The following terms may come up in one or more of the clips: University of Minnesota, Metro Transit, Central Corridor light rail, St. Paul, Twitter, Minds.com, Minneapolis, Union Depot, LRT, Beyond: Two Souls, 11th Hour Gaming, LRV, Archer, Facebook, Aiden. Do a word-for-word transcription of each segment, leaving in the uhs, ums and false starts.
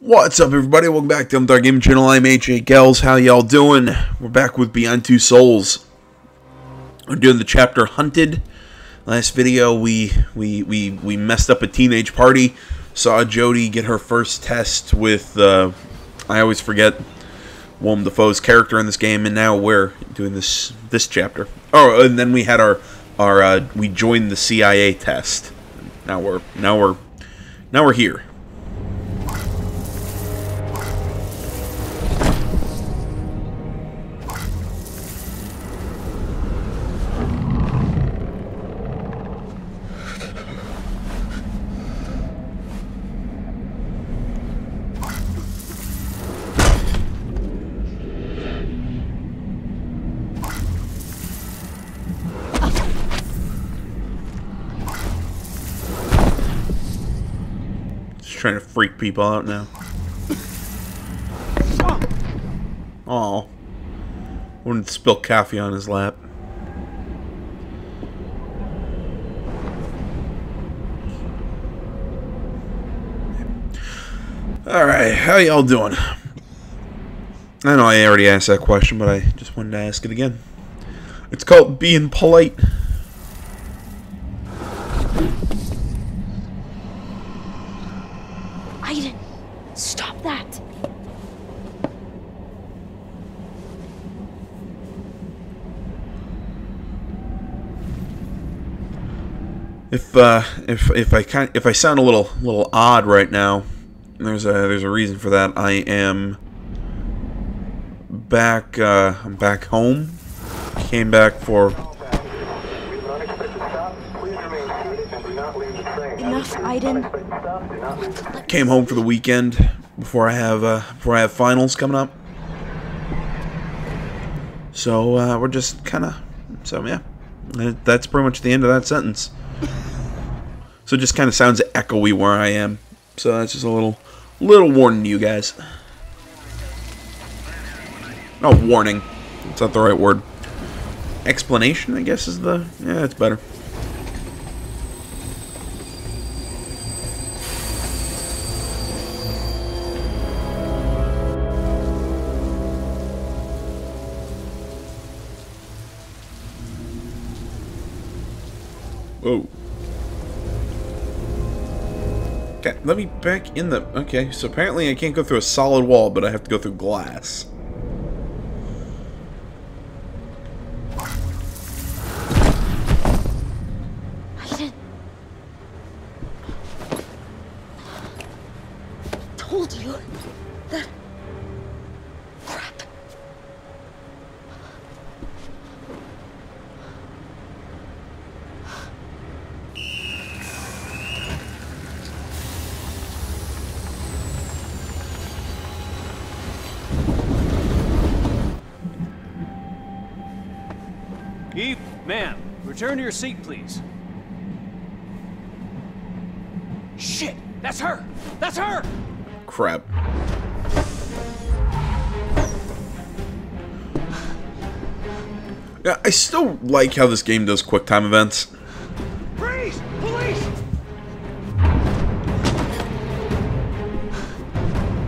What's up, everybody? Welcome back to the Gaming Channel. I'm H J Gels. How y'all doing? We're back with Beyond Two Souls. We're doing the chapter Hunted. Last video, we we we we messed up a teenage party. Saw Jodie get her first test with uh, I always forget Willem Dafoe's character in this game, and now we're doing this this chapter. Oh, and then we had our our uh, we joined the C I A test. Now we're now we're now we're here. Trying to freak people out now. Oh, wouldn't spill coffee on his lap. All right, how y'all doing? I know I already asked that question, but I just wanted to ask it again. It's called being polite. Aiden, stop that! If uh, if if I kind if I sound a little little odd right now, there's a there's a reason for that. I am back. Uh, I'm back home. I came back for. Enough, Aiden. Came home for the weekend before I have uh, before I have finals coming up. So uh, we're just kind of so yeah. That's pretty much the end of that sentence. So it just kind of sounds echoey where I am. So that's just a little little warning to you guys. No warning. It's not the right word. Explanation, I guess, is the yeah. It's better. Oh. Okay, let me back in the... Okay, so apparently I can't go through a solid wall, but I have to go through glass. I didn't... Told you that... Crap. Eve, ma'am, return to your seat, please. Shit! That's her! That's her! Crap. Yeah, I still like how this game does quick time events. Freeze! Police!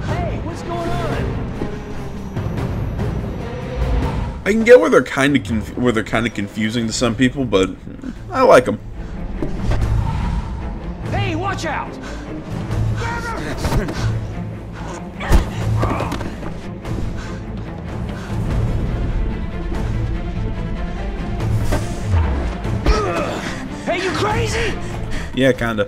Hey, what's going on? I can get where they're kind of conf where they're kind of confusing to some people, but I like them. Hey, watch out! Grab her! Crazy? Yeah, kinda.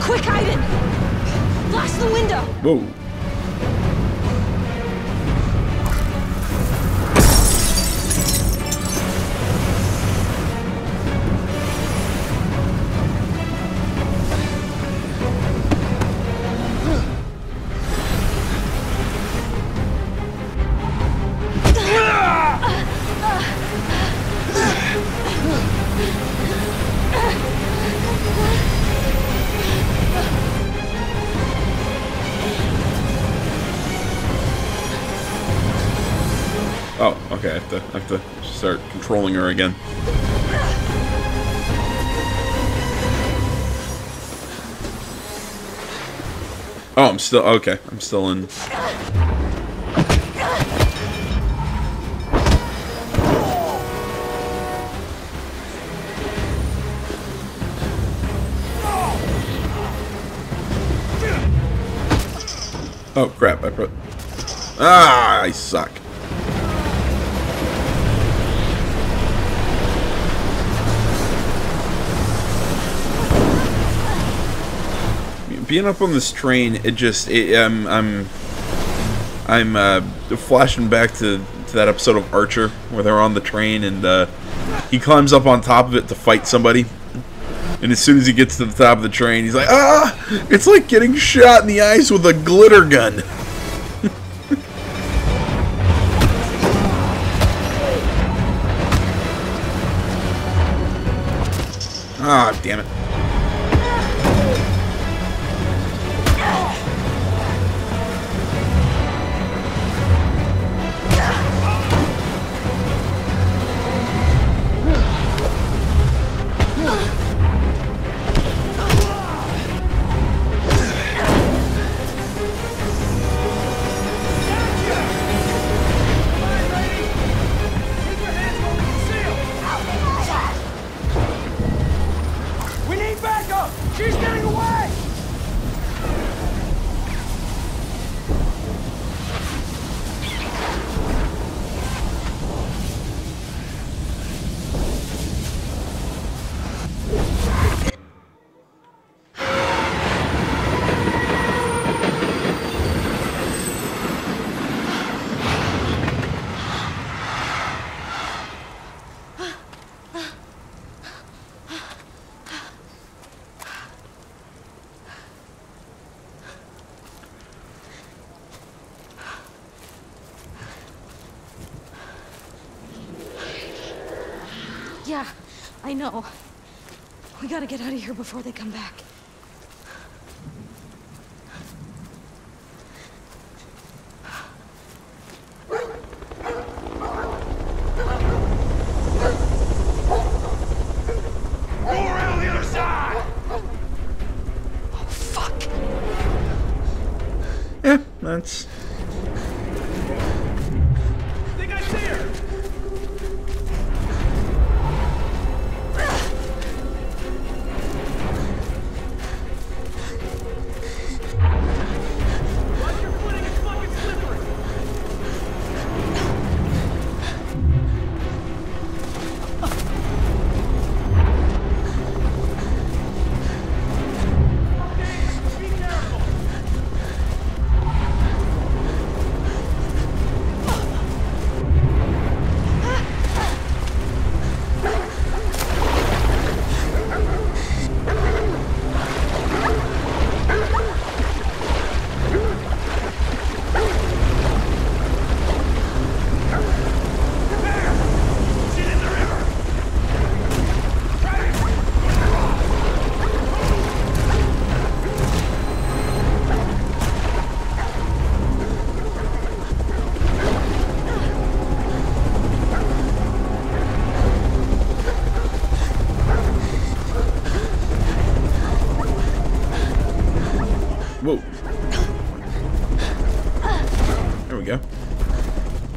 Quick, Aiden! Blast the window! Whoa. Oh, okay, I have to, I have to start controlling her again. Oh, I'm still, okay, I'm still in. Oh, crap, I put... Ah, I suck. Being up on this train, it just, it, um, I'm, I'm, uh, flashing back to, to that episode of Archer, where they're on the train, and, uh, he climbs up on top of it to fight somebody, and as soon as he gets to the top of the train, he's like, ah, it's like getting shot in the eyes with a glitter gun. Ah, damn it. Yeah, I know. We gotta get out of here before they come back.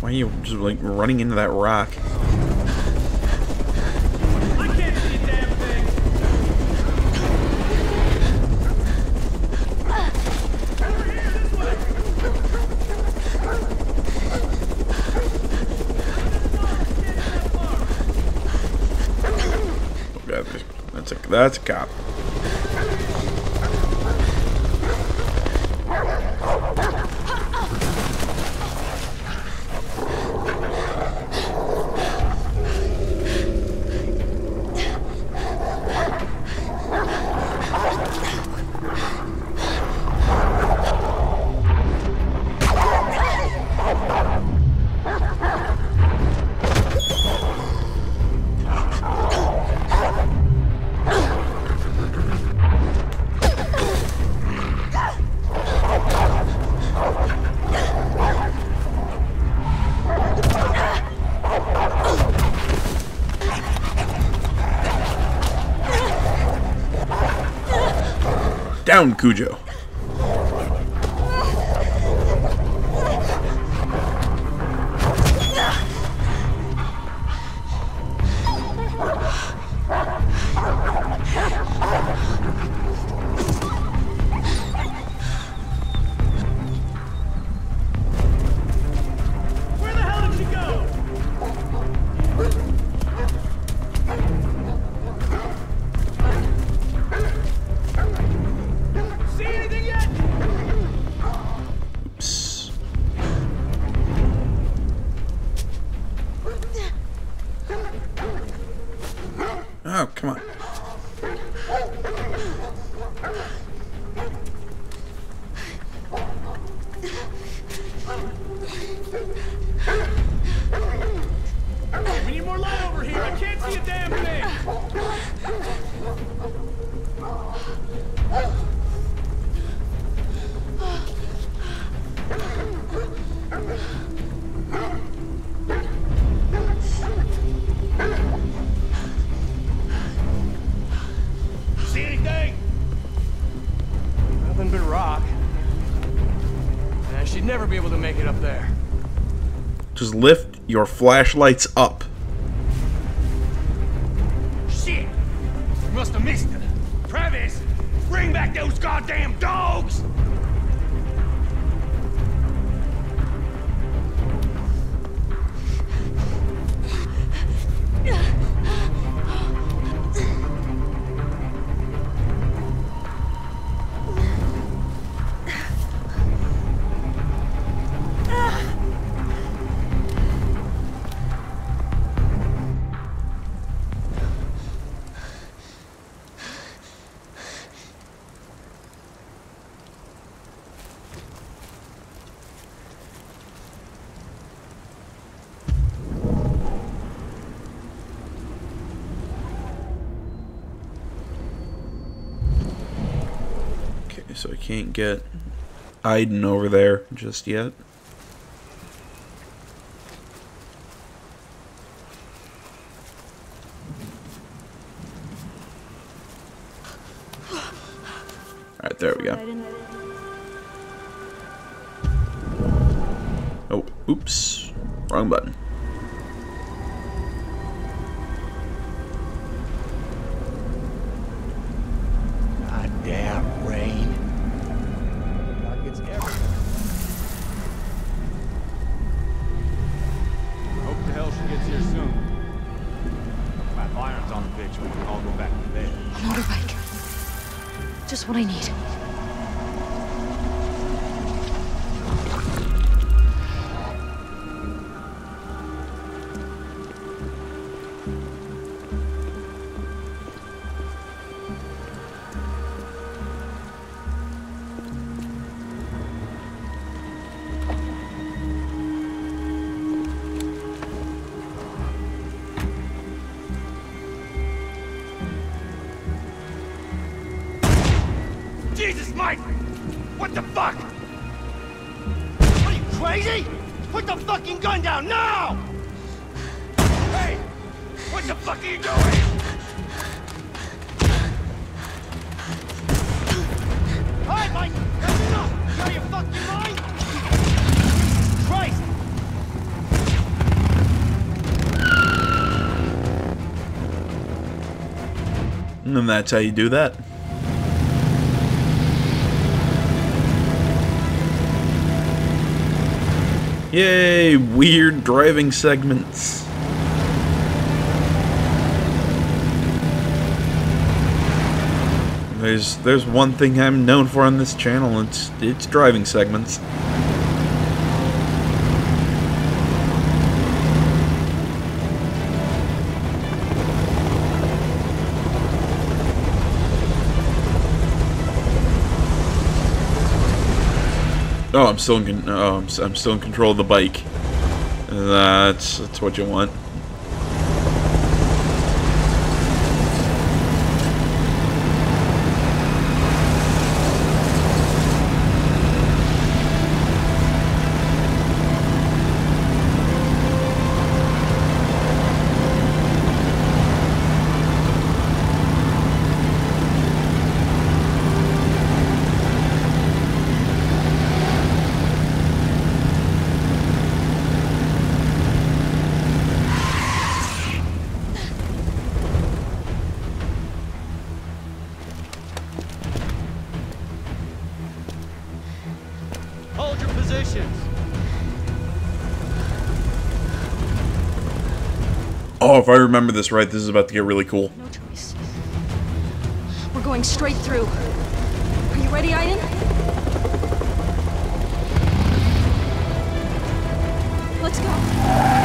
Why are you just like running into that rock? Oh god, that's a that's a cop. Down, Cujo! Oh, come on. We need more light over here. I can't see a damn thing. She'd never be able to make it up there. Just lift your flashlights up. Shit! We must have missed it. Travis, bring back those goddamn dogs! So I can't get Aiden over there just yet. Alright, there we go. Oh, oops. Wrong button. Just what I need. Jesus, Mike! What the fuck? Are you crazy? Put the fucking gun down now! Hey! What the fuck are you doing? All right, Mike! That's enough! You out of your fucking mind? Christ! And that's how you do that. Yay, weird driving segments. There's there's one thing I'm known for on this channel, it's it's driving segments. Oh, I'm still in. Con oh, I'm, I'm still in control of the bike. That's that's what you want. Oh, if I remember this right, this is about to get really cool. No choice. We're going straight through. Are you ready, Aiden? Let's go.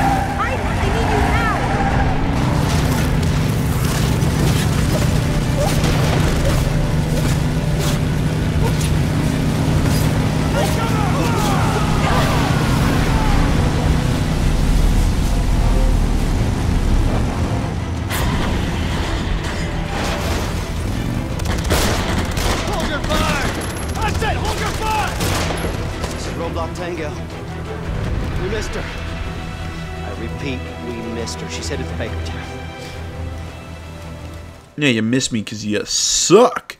Yeah, you miss me because you suck.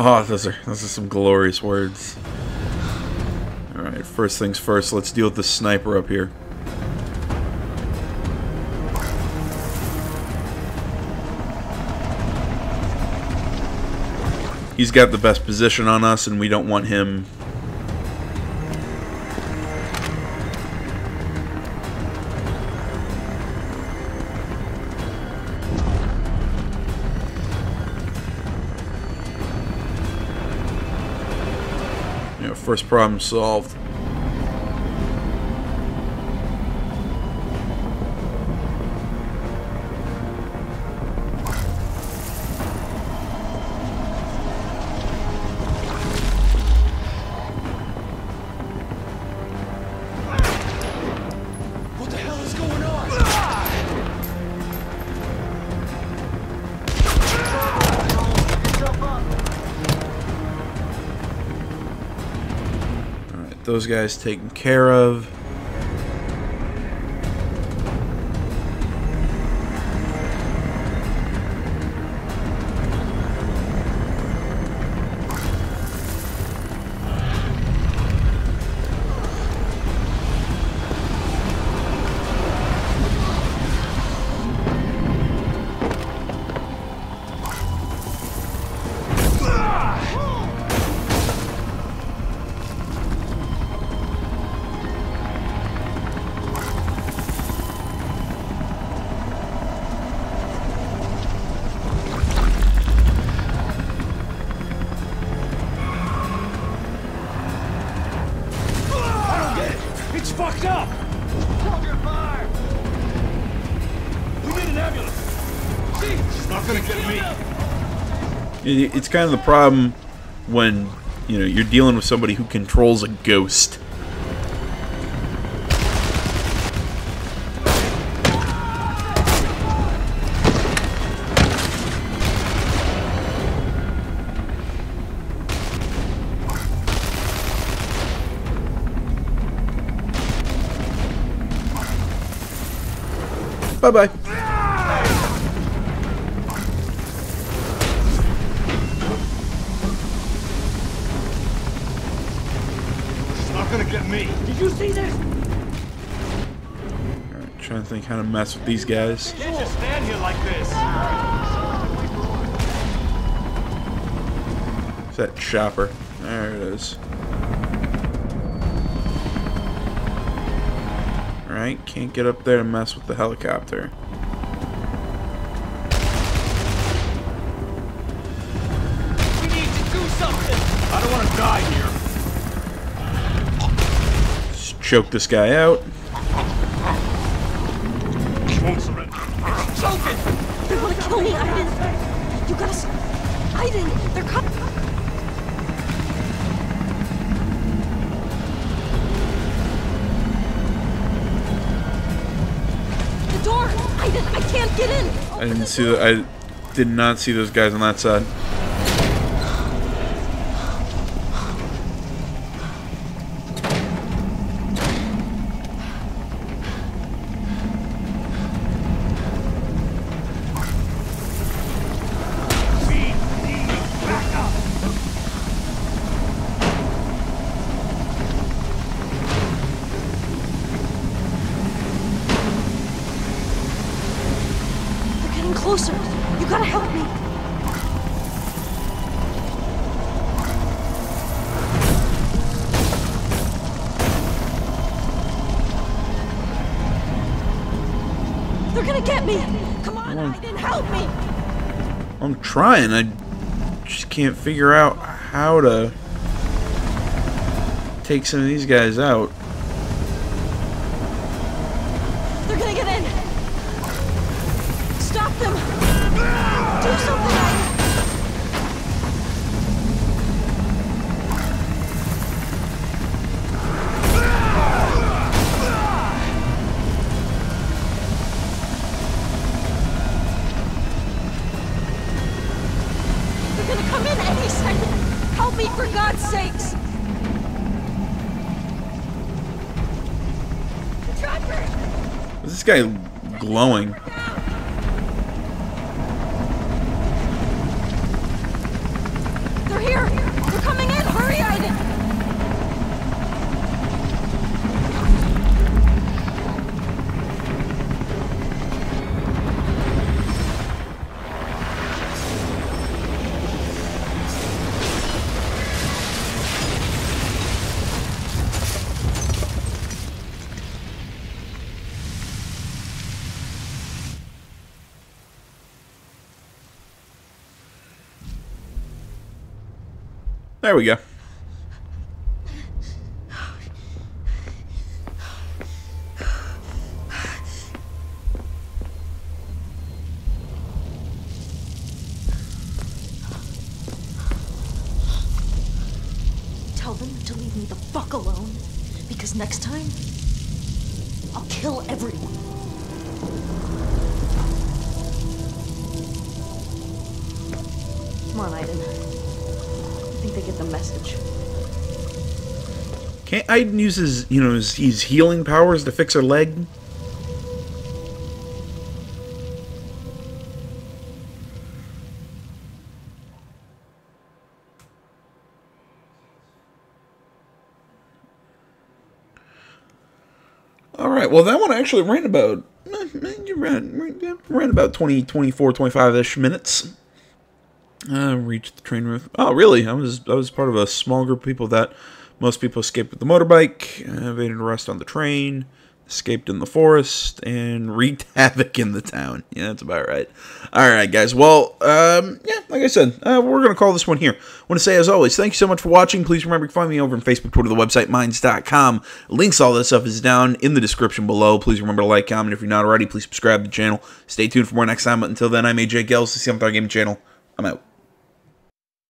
Oh, those are, those are some glorious words. Alright, first things first, let's deal with the sniper up here. He's got the best position on us, and we don't want him... First problem solved. What the hell is going on? Those guys taken care of. It's kind of the problem when, you know, you're dealing with somebody who controls a ghost. Bye-bye. Think how to mess with these guys. You can't just stand here like this. It's that chopper. There it is. Alright, can't get up there to mess with the helicopter. We need to do something. I don't want to die here. Just choke this guy out. Aiden, they're coming. The door! Aiden, I can't get in! Open I didn't see the, I did not see those guys on that side. Closer. You gotta help me. They're gonna get me. Come on, I didn't help me. I'm trying. I just can't figure out how to take some of these guys out. They're gonna get in. Stop them! Do something! They're gonna come in any second! Help me, for God's sakes! Chopper! Is this guy glowing? There we go. Tell them to leave me the fuck alone, because next time, I'll kill everyone. Come on, Aiden. I think they get the message. Can't Aiden use his, you know, his, his healing powers to fix her leg? Alright, well that one actually ran about, you ran, ran about twenty, twenty-four, twenty-five-ish minutes. Uh, reached the train roof. Oh, really? I was I was part of a small group of people that most people escaped with the motorbike, evaded arrest on the train, escaped in the forest, and wreaked havoc in the town. Yeah, that's about right. All right, guys. Well, um, yeah, like I said, uh, we're going to call this one here. I want to say, as always, thank you so much for watching. Please remember you can find me over on Facebook, Twitter, the website, Minds dot com. Links, all that stuff is down in the description below. Please remember to like, comment. If you're not already, please subscribe to the channel. Stay tuned for more next time. But until then, I'm A J Gels, the C M Thar Gaming Channel. I'm out.